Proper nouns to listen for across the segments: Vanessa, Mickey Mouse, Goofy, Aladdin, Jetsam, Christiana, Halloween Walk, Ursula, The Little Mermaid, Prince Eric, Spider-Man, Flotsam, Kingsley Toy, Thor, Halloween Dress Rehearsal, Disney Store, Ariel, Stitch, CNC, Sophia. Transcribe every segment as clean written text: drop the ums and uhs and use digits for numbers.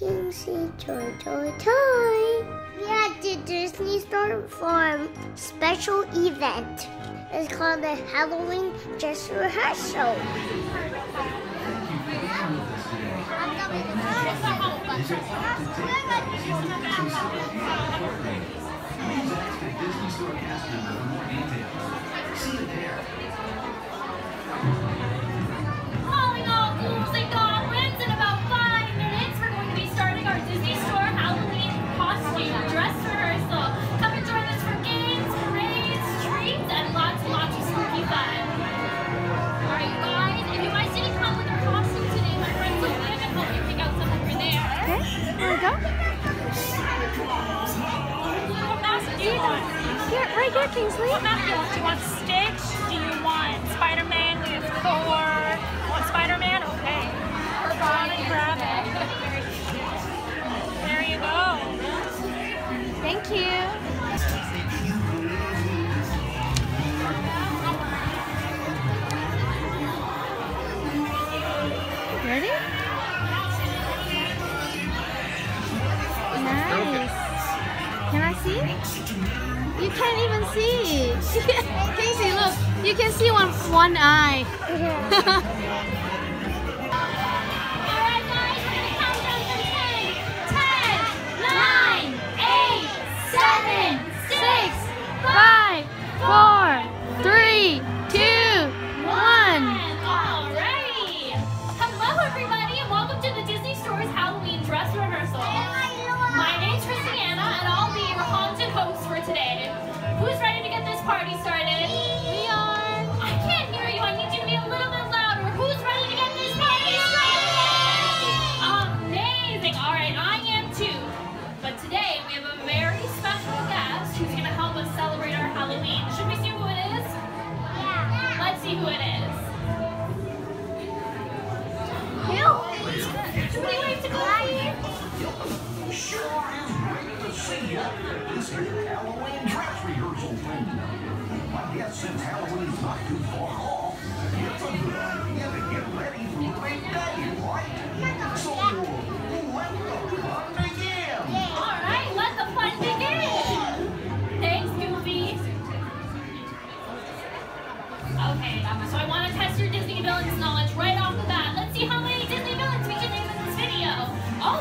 Kingsley Toy. We are at the Disney Store for a special event. It's called the Halloween Dress Rehearsal. Disney Store cast member for more details. See you there. Calling all ghouls and goblins! In about 5 minutes, we're going to be starting our Disney Store Halloween costume dress rehearsal. Come and join us for games, parades, treats, and lots and lots of spooky fun. Alright, guys, if you guys didn't come with our costume today, my friends will live and help you pick out some over there. Okay, here we go. Yeah, right here, Kingsley. What map do you want? Do you want Stitch? Do you want Spider-Man? Do you want Thor? Want Spider-Man? Okay. Bob and grab it. There you go. Thank you. Ready? Nice. Can I see? You can't even see. Casey, look, you can see one eye. Alright guys, we're gonna count down from 10. 10, 9, 8, 7, 6, 5, 4, 3, 2, 1. Alrighty. Hello everybody and welcome to the Disney Store's Halloween Dress Rehearsal. My name's Christiana and I'll be your haunted host for today. Who's ready to get this party started? We are. I can't hear you. I need you to be a little bit louder. Who's ready to get this party started? Amazing. All right, I am too. But today we have a very special guest who's going to help us celebrate our Halloween. Should we see who it is? Yeah. Let's see who it is. Somebody wave to Goofy. Sure is great to see you. This is your Halloween dress rehearsal thing. I guess since Halloween's not too far off, it's a good idea to get ready for the big day, right? So let the fun begin. All right, let the fun begin. Thanks, Goofy. Okay, so I want to test your Disney villains knowledge right off the bat. Let's see how many Disney villains we can name in this video. Oh.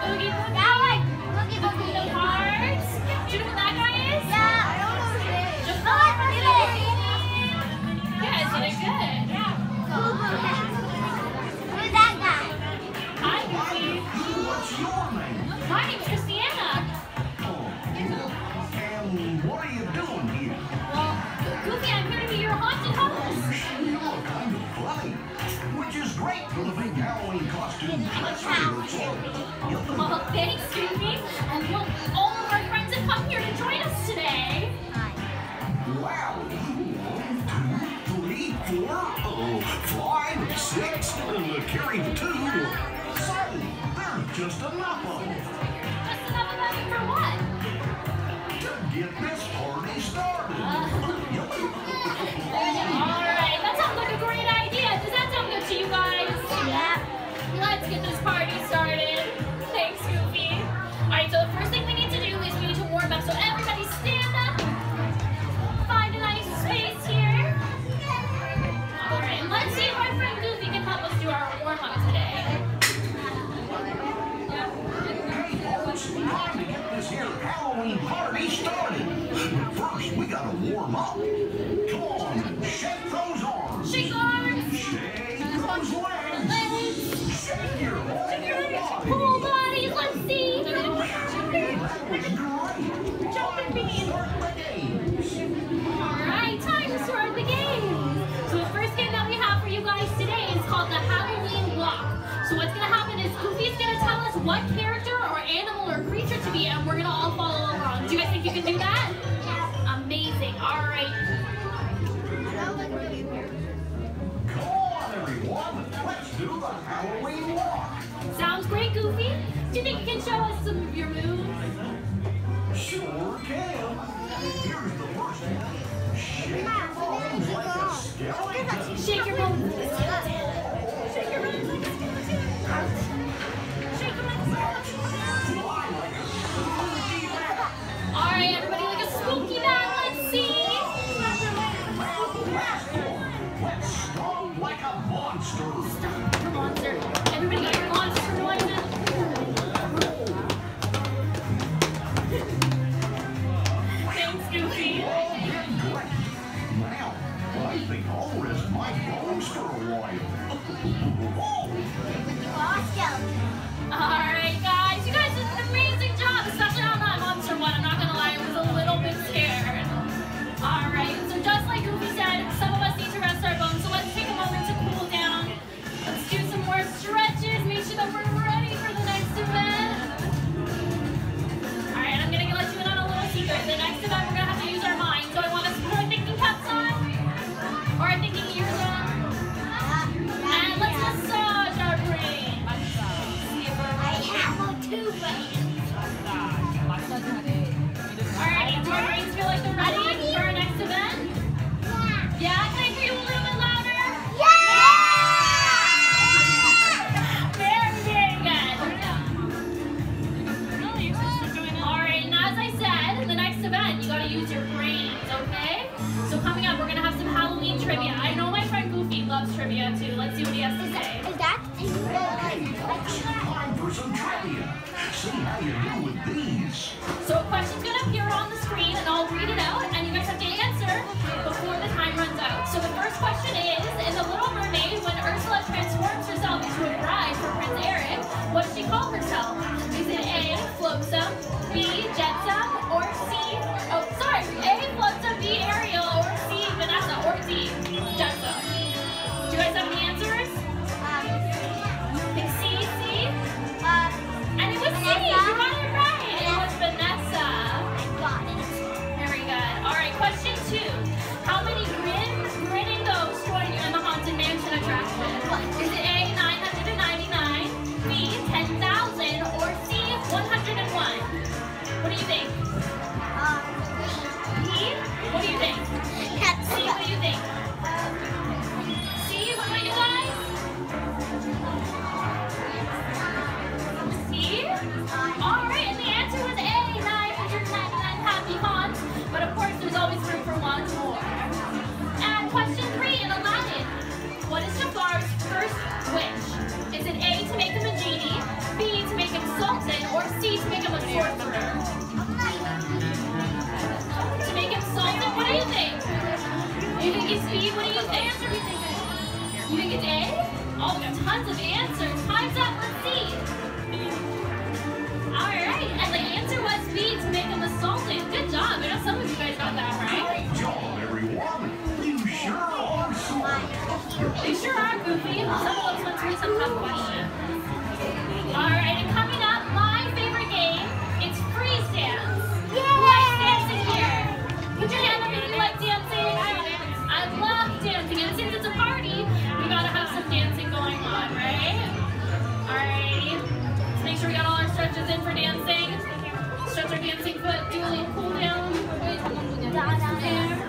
Boogie Boogie. Now I Boogie Boogie. The cards. Do you know who that guy is? Yeah, I don't know who it is. You guys did it good. Yeah. Who's that guy? Hi, Boogie. What's your name? My name's Christiana. And what are you doing here? Well, Goofy, I'm going to be your haunted host. You look kind of funny, which is great for the big Halloween costume. Well, thanks, Goofy. And we hope all of our friends have come here to join us today. Wow. 1, 2, 3, 4, 5, 6. Carry the 2. So, there's just enough of them. Just enough of them for what? To get this party started. Alright, that sounds like a great idea. Does that sound good to you guys? Yeah. Let's get this party started. Thanks, Goofy. Alright, so the first thing we need to do is we need to warm up. So everybody stand up. Find a nice space here. Alright, let's see if our friend Goofy can help us do our warm-up today. Hey folks, we're trying to get this here Halloween party started. But first, we gotta warm up. Come on, shake those arms. Shake those arms. Shake those legs. Shake your whole body, let's see! Jump and beans! Alright, time to start the game! So the first game that we have for you guys today is called the Halloween Walk. So what's going to happen is Goofy's going to tell us what character or animal or creature to be, and we're going to all follow along. Do you guys think you can do that? Yes. Amazing, alright. Come on everyone, let's do the Halloween Walk! Sounds great, Goofy. Do you think you can show us some of your moves? Sure can. Here's the first one. Shake your bones like a skeleton. Shake your bones. Shake your bones like a skeleton. see how you do with these. So a question's going to appear on the screen, and I'll read it out, and you guys have to answer before the time runs out. So the first question is, in The Little Mermaid, when Ursula transforms herself into a bride for Prince Eric, what does she call herself? Is it A, Flotsam, B, Jetsam, or C, A, Flotsam, B, Ariel, or C, Vanessa, or D, Jetsam? Do you guys have any answers? And it was Vanessa. C. You got it right. It was Vanessa. I got it. Very good. All right, question 2. How many grinning ghosts join you in the Haunted Mansion attraction? Is it A, 999, B, 10,000, or C, 101? What do you think? B, what do you think? C, what do you think? C, what about you guys? Alright, and the answer was A, 999 happy haunts, but of course there's always room for one more. And question 3 in Aladdin, what is Jafar's first wish? Is it A, to make him a genie, B, to make him sultan, or C, to make him a sorcerer? To make him sultan, what do you think? You think it's B, what do you think? You think it's A? Oh, there's tons of answers. Time's up, let's see. Alright, and the answer was B, to make him a sultan. Good job. I know some of you guys got that right. Great job, everyone. You sure are smart. You sure are, Goofy. Some of us went through some tough questions. Alright, and coming up, my favorite game, it's free dance. Yay! You like dancing here? Put your hand up if you like dancing. I love dancing, and since it's a party, we gotta have some dancing going on, right? Alrighty. Make sure we got all our stretches in for dancing. Stretch our dancing foot, do a little cool down. Alright.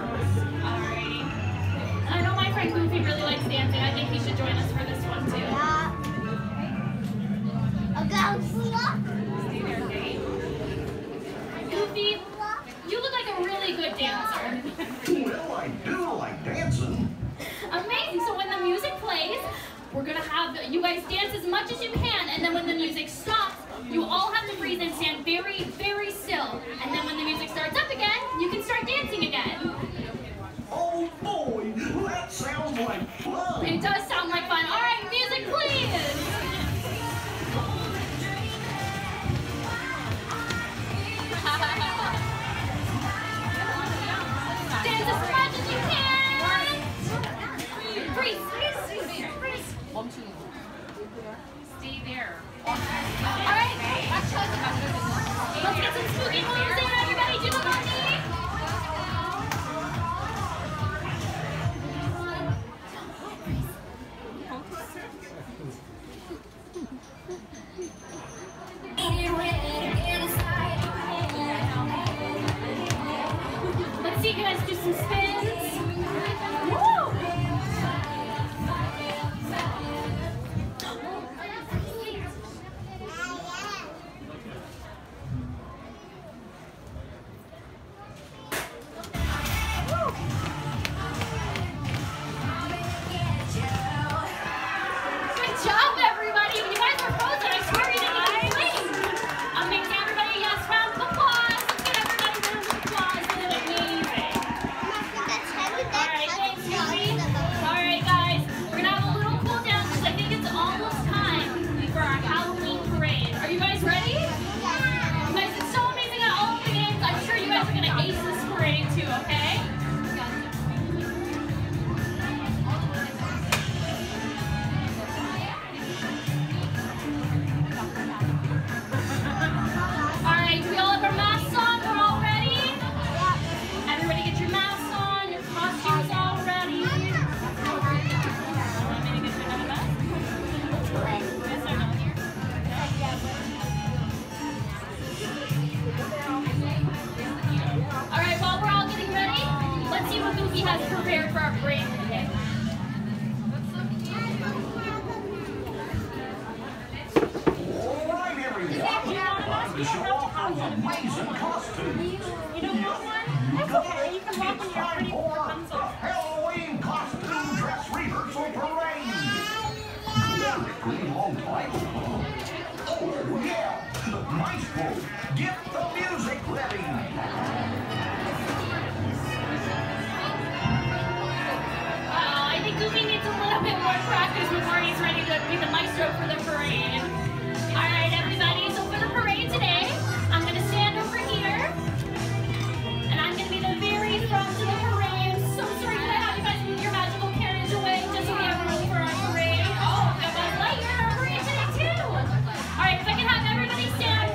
I know my friend Goofy really likes dancing. I think he should join us for this one too. Stay there, okay? Goofy, you look like a really good dancer. Well, I do like dancing. Amazing. So when the music plays, we're going to have you guys dance as much as you can, and then when the music stops, you all have to freeze and stand very, very still. And then when the music starts up again, you can start dancing again. Oh boy, that sounds like fun. It does sound like fun. All right, music please. Stay there. Alright, let's get some spooky moves in, everybody. Do the party. Let's see you guys do some spins. Woo! Oh, yeah! The maestro, get the music ready! Wow, I think Goofy needs a little bit more practice before he's ready to be the maestro for the parade. Alright, everybody, so for the parade today, I'm going to stand over here, and I'm going to be the very front of the parade. I'm so sorry that I have you guys move your magical carriage away just so we have room for our parade. Oh, I've got a light here. Alright, if I can have everybody stand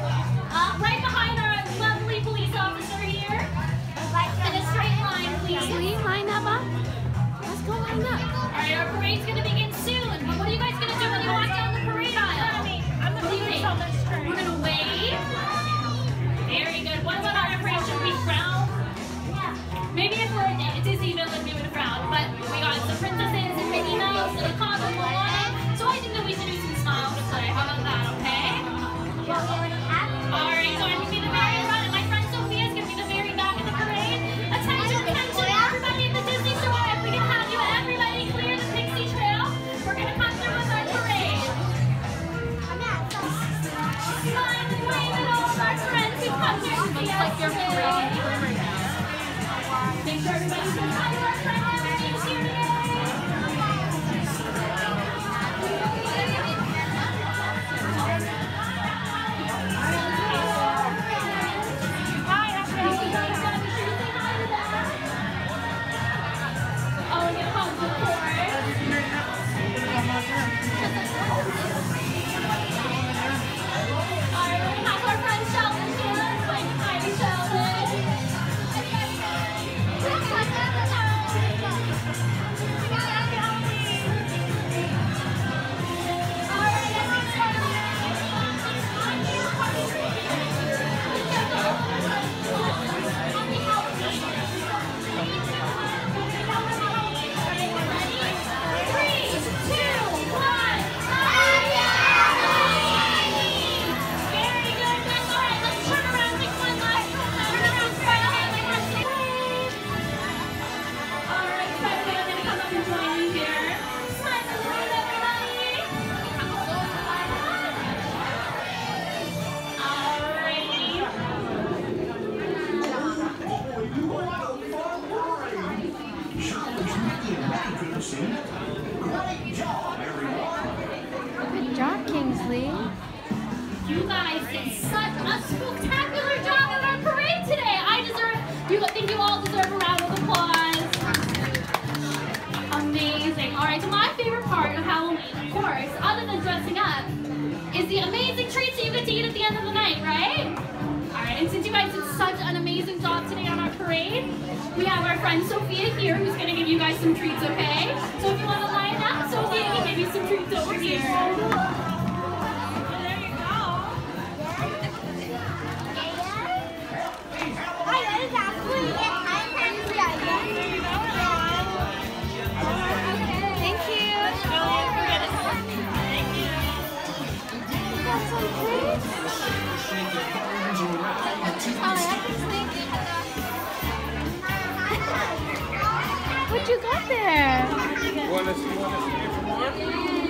right behind our lovely police officer here. In a straight line, please. Can we line up? Let's go line up. Alright, our parade's going to begin soon. But what are you guys going to do when you walk down the parade aisle? I'm the police on this train. We're going to wave. Very good. What about our parade? Should we frown? Yeah. Maybe if we're a Disney villain, we would frown. But we got the princesses and Mickey Mouse and the Cosmo. So I think that we should do some smiles to play. How about that, okay? Alright, so I'm going to be the very front, and my friend Sophia is going to be the very back of the parade. Attention, attention, everybody in the Disney Store. If we can have you, everybody clear the pixie trail. We're going to come through with our parade. Smile and wave at all of our friends who come here to see us today. Make sure everybody's going to have our friend everybody's here today. Great job, everyone! Good job, Kingsley. You guys did such a spectacular job of our parade today. I think you all deserve a round of applause. Amazing. All right, so my favorite part of Halloween, of course, other than dressing up, is the amazing treats that you get to eat at the end of the night, right? All right, and since you guys did such an amazing job today on our parade, we have our friend Sophia here who's going to give you guys some treats, okay? So if you want to line up, Sophia can give you some treats over here. There you go. Thank you. What you got there? Want to see more?